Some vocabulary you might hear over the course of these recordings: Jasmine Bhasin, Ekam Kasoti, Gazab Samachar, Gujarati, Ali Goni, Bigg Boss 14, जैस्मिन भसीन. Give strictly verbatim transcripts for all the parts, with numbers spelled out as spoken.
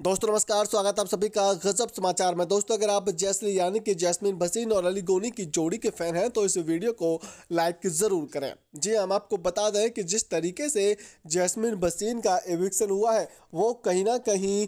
दोस्तों नमस्कार, स्वागत है आप सभी का गजब समाचार में। दोस्तों अगर आप जैस्मिन यानी कि जैस्मिन भसीन और अली गोनी की जोड़ी के फैन हैं तो इस वीडियो को लाइक जरूर करें। जी हम आपको बता दें कि जिस तरीके से जैस्मिन भसीन का एविक्शन हुआ है वो कहीं ना कहीं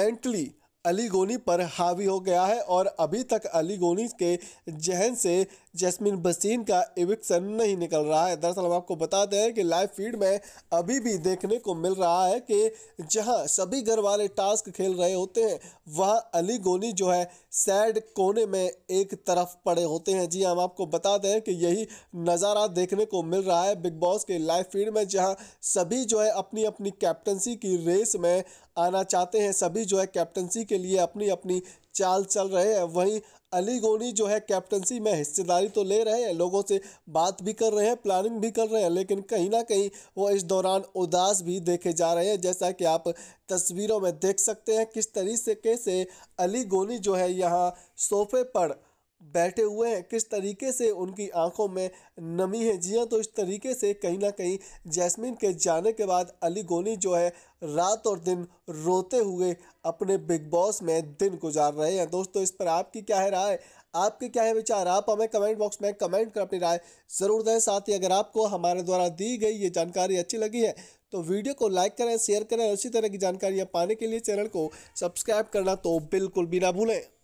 मेंटली अली गोनी पर हावी हो गया है और अभी तक अली गोनी के जहन से जैस्मिन भसीन का एविक्शन नहीं निकल रहा है। दरअसल हम आपको बताते हैं कि लाइव फीड में अभी भी देखने को मिल रहा है कि जहां सभी घर वाले टास्क खेल रहे होते हैं वहां अली गोनी जो है सैड कोने में एक तरफ पड़े होते हैं। जी हम आपको बताते हैं कि यही नज़ारा देखने को मिल रहा है बिग बॉस के लाइव फीड में, जहाँ सभी जो है अपनी अपनी कैप्टनसी की रेस में आना चाहते हैं, सभी जो है कैप्टनसी के लिए अपनी अपनी चाल चल रहे हैं। वहीं अली गोनी जो है कैप्टनसी में हिस्सेदारी तो ले रहे हैं, लोगों से बात भी कर रहे हैं, प्लानिंग भी कर रहे हैं, लेकिन कहीं ना कहीं वो इस दौरान उदास भी देखे जा रहे हैं। जैसा कि आप तस्वीरों में देख सकते हैं किस तरीके से अली गोनी जो है यहाँ सोफे पर बैठे हुए हैं, किस तरीके से उनकी आंखों में नमी है। जी हाँ, तो इस तरीके से कहीं ना कहीं जैस्मिन के जाने के बाद अली गोनी जो है रात और दिन रोते हुए अपने बिग बॉस में दिन गुजार रहे हैं। दोस्तों इस पर आपकी क्या है राय, आपके क्या है विचार, आप हमें कमेंट बॉक्स में कमेंट कर अपनी राय ज़रूर दें। साथ ही अगर आपको हमारे द्वारा दी गई ये जानकारी अच्छी लगी है तो वीडियो को लाइक करें, शेयर करें और इसी तरह की जानकारियाँ पाने के लिए चैनल को सब्सक्राइब करना तो बिल्कुल भी ना भूलें।